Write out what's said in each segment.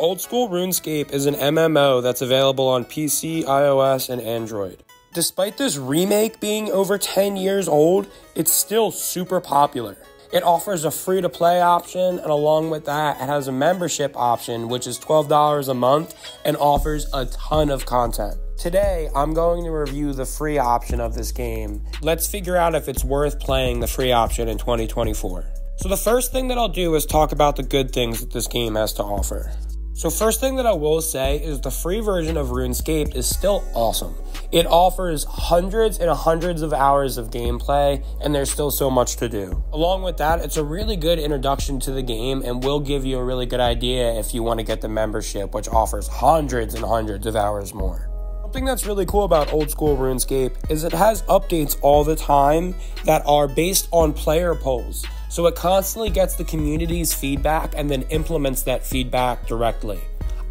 Old School RuneScape is an MMO that's available on PC, iOS, and Android. Despite this remake being over 10 years old, it's still super popular. It offers a free-to-play option, and along with that, it has a membership option, which is $12 a month, and offers a ton of content. Today, I'm going to review the free option of this game. Let's figure out if it's worth playing the free option in 2024. So the first thing that I'll do is talk about the good things that this game has to offer. So first thing that I will say is the free version of RuneScape is still awesome. It offers hundreds and hundreds of hours of gameplay, and there's still so much to do. Along with that, it's a really good introduction to the game and will give you a really good idea if you want to get the membership, which offers hundreds and hundreds of hours more. Something that's really cool about Old School RuneScape is it has updates all the time that are based on player polls. So it constantly gets the community's feedback and then implements that feedback directly.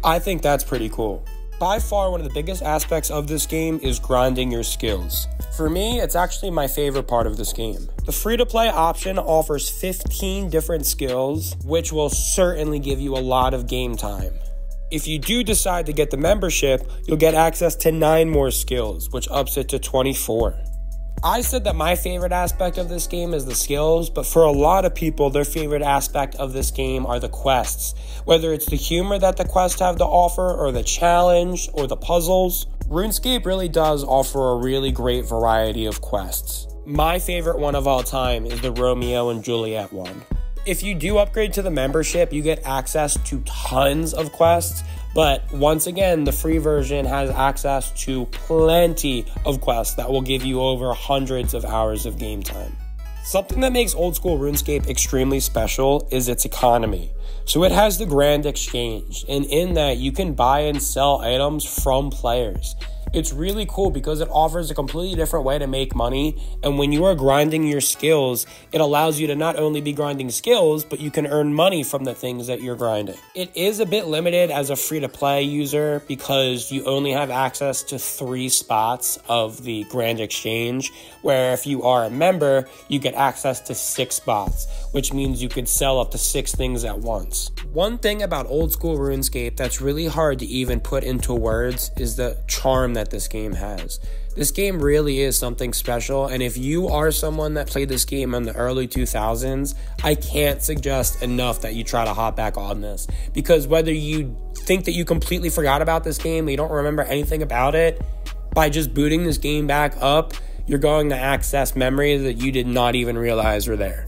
I think that's pretty cool. By far, one of the biggest aspects of this game is grinding your skills. For me, it's actually my favorite part of this game. The free-to-play option offers 15 different skills, which will certainly give you a lot of game time. If you do decide to get the membership, you'll get access to 9 more skills, which ups it to 24. I said that my favorite aspect of this game is the skills, but for a lot of people, their favorite aspect of this game are the quests. Whether it's the humor that the quests have to offer, or the challenge, or the puzzles, RuneScape really does offer a really great variety of quests. My favorite one of all time is the Romeo and Juliet one. If you do upgrade to the membership, you get access to tons of quests, but once again, the free version has access to plenty of quests that will give you over hundreds of hours of game time. Something that makes Old School RuneScape extremely special is its economy. So it has the Grand Exchange, and in that you can buy and sell items from players. It's really cool because it offers a completely different way to make money, and when you are grinding your skills, it allows you to not only be grinding skills, but you can earn money from the things that you're grinding. It is a bit limited as a free-to-play user because you only have access to 3 spots of the Grand Exchange, where if you are a member, you get access to 6 spots, which means you could sell up to 6 things at once. One thing about Old School RuneScape that's really hard to even put into words is the charm that this game has. This game really is something special, and if you are someone that played this game in the early 2000s, I can't suggest enough that you try to hop back on this, because whether you think that you completely forgot about this game, you don't remember anything about it, by just booting this game back up, you're going to access memories that you did not even realize were there.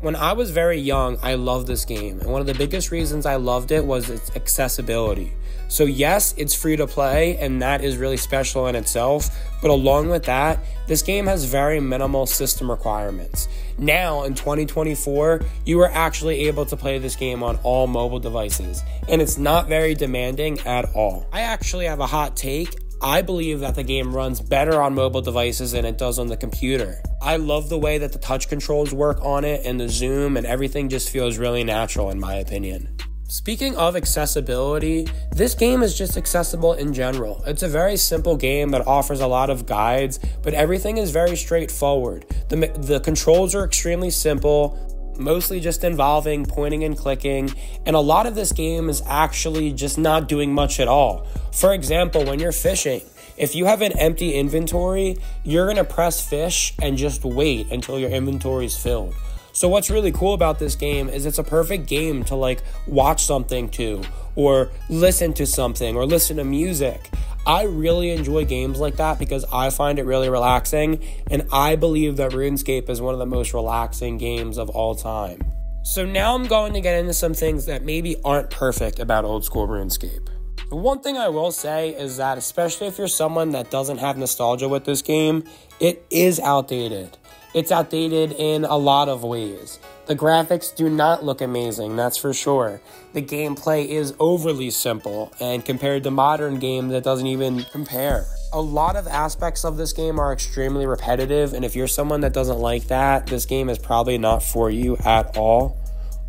When I was very young, I loved this game, and one of the biggest reasons I loved it was its accessibility. So yes, it's free to play, and that is really special in itself, but along with that, this game has very minimal system requirements. Now, in 2024, you are actually able to play this game on all mobile devices, and it's not very demanding at all. I actually have a hot take. I believe that the game runs better on mobile devices than it does on the computer. I love the way that the touch controls work on it, and the zoom and everything just feels really natural in my opinion. Speaking of accessibility, this game is just accessible in general. It's a very simple game that offers a lot of guides, but everything is very straightforward. The controls are extremely simple, mostly just involving pointing and clicking, and a lot of this game is actually just not doing much at all. For example, when you're fishing, if you have an empty inventory, you're gonna press fish and just wait until your inventory is filled. So what's really cool about this game is it's a perfect game to like watch something to, or listen to something, or listen to music. I really enjoy games like that because I find it really relaxing, and I believe that RuneScape is one of the most relaxing games of all time. So now I'm going to get into some things that maybe aren't perfect about Old School RuneScape. The one thing I will say is that, especially if you're someone that doesn't have nostalgia with this game, it is outdated. It's outdated in a lot of ways. The graphics do not look amazing, that's for sure. The gameplay is overly simple, and compared to modern games, it doesn't even compare. A lot of aspects of this game are extremely repetitive, and if you're someone that doesn't like that, this game is probably not for you at all.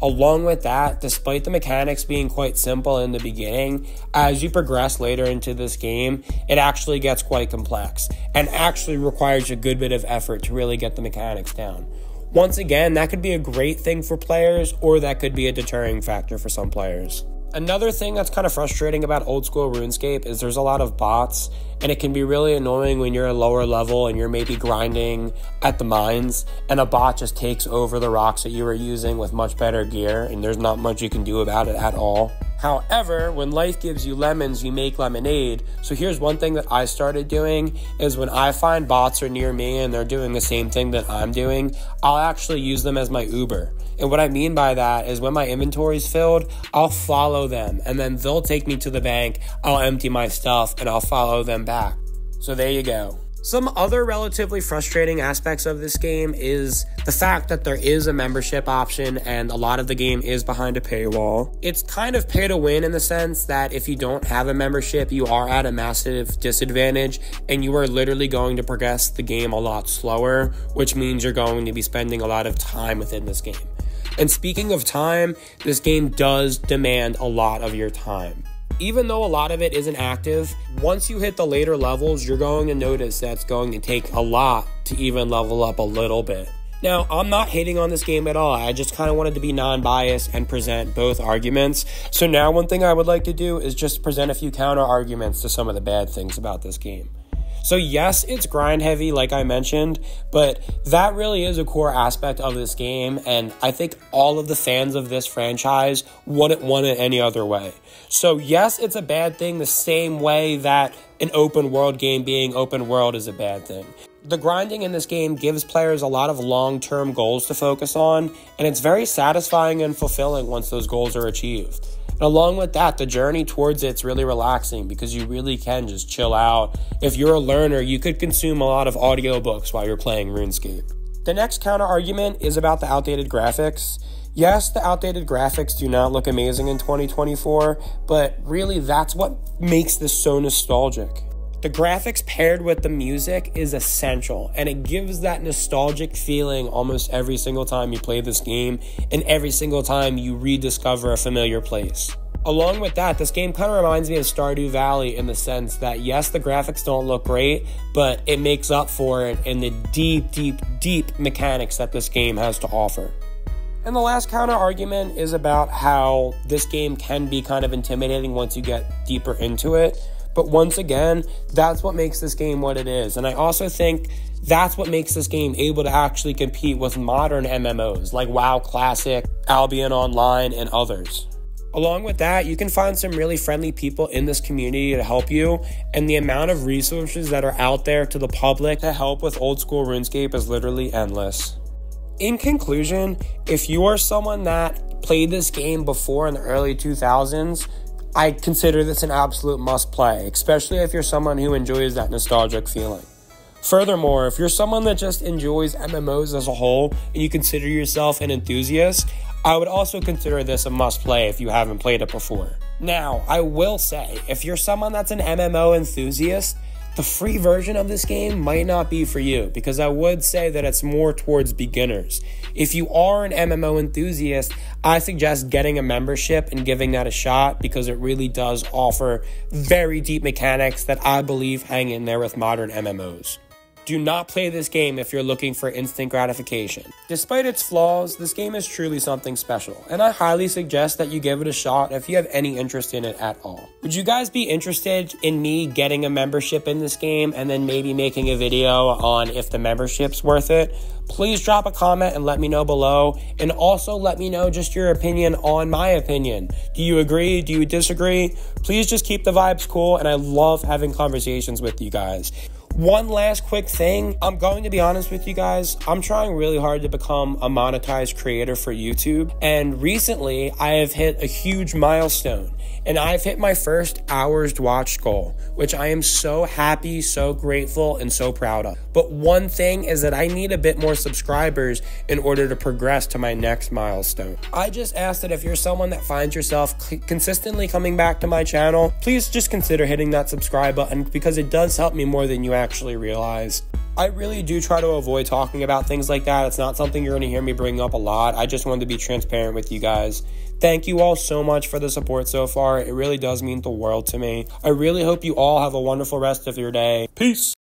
Along with that, despite the mechanics being quite simple in the beginning, as you progress later into this game, it actually gets quite complex and actually requires a good bit of effort to really get the mechanics down. Once again, that could be a great thing for players, or that could be a deterring factor for some players. Another thing that's kind of frustrating about Old School RuneScape is there's a lot of bots, and it can be really annoying when you're a lower level and you're maybe grinding at the mines and a bot just takes over the rocks that you were using with much better gear, and there's not much you can do about it at all. However, when life gives you lemons, you make lemonade. So here's one thing that I started doing is when I find bots are near me and they're doing the same thing that I'm doing, I'll actually use them as my Uber. And what I mean by that is when my inventory is filled, I'll follow them and then they'll take me to the bank. I'll empty my stuff and I'll follow them back. So there you go. Some other relatively frustrating aspects of this game is the fact that there is a membership option and a lot of the game is behind a paywall. It's kind of pay to win in the sense that if you don't have a membership, you are at a massive disadvantage and you are literally going to progress the game a lot slower, which means you're going to be spending a lot of time within this game. And speaking of time, this game does demand a lot of your time. Even though a lot of it isn't active, once you hit the later levels, you're going to notice that's going to take a lot to even level up a little bit. Now, I'm not hating on this game at all. I just kind of wanted to be non-biased and present both arguments. So now one thing I would like to do is just present a few counter arguments to some of the bad things about this game. So yes, it's grind heavy like I mentioned, but that really is a core aspect of this game, and I think all of the fans of this franchise wouldn't want it any other way. So yes, it's a bad thing the same way that an open world game being open world is a bad thing. The grinding in this game gives players a lot of long-term goals to focus on, and it's very satisfying and fulfilling once those goals are achieved. And along with that, the journey towards it's really relaxing because you really can just chill out. If you're a learner, you could consume a lot of audiobooks while you're playing RuneScape. The next counter-argument is about the outdated graphics. Yes, the outdated graphics do not look amazing in 2024, but really that's what makes this so nostalgic. The graphics paired with the music is essential, and it gives that nostalgic feeling almost every single time you play this game and every single time you rediscover a familiar place. Along with that, this game kind of reminds me of Stardew Valley in the sense that yes, the graphics don't look great, but it makes up for it in the deep, deep, deep mechanics that this game has to offer. And the last counter argument is about how this game can be kind of intimidating once you get deeper into it. But once again, that's what makes this game what it is. And I also think that's what makes this game able to actually compete with modern MMOs like WoW Classic, Albion Online, and others. Along with that, you can find some really friendly people in this community to help you, and the amount of resources that are out there to the public to help with Old School RuneScape is literally endless. In conclusion, if you are someone that played this game before in the early 2000s, I consider this an absolute must play, especially if you're someone who enjoys that nostalgic feeling. Furthermore, if you're someone that just enjoys MMOs as a whole and you consider yourself an enthusiast, I would also consider this a must play if you haven't played it before. Now, I will say, if you're someone that's an MMO enthusiast, the free version of this game might not be for you, because I would say that it's more towards beginners. If you are an MMO enthusiast, I suggest getting a membership and giving that a shot, because it really does offer very deep mechanics that I believe hang in there with modern MMOs. Do not play this game if you're looking for instant gratification. Despite its flaws, this game is truly something special, and I highly suggest that you give it a shot if you have any interest in it at all. Would you guys be interested in me getting a membership in this game and then maybe making a video on if the membership's worth it? Please drop a comment and let me know below, and also let me know just your opinion on my opinion. Do you agree? Do you disagree? Please just keep the vibes cool, and I love having conversations with you guys. One last quick thing, I'm going to be honest with you guys, I'm trying really hard to become a monetized creator for YouTube, and recently I have hit a huge milestone, and I've hit my first hours watched goal, which I am so happy, so grateful, and so proud of. But one thing is that I need a bit more subscribers in order to progress to my next milestone. I just ask that if you're someone that finds yourself consistently coming back to my channel, please just consider hitting that subscribe button, because it does help me more than you actually realize. I really do try to avoid talking about things like that. It's not something you're going to hear me bring up a lot. I just wanted to be transparent with you guys. Thank you all so much for the support so far. It really does mean the world to me. I really hope you all have a wonderful rest of your day. Peace.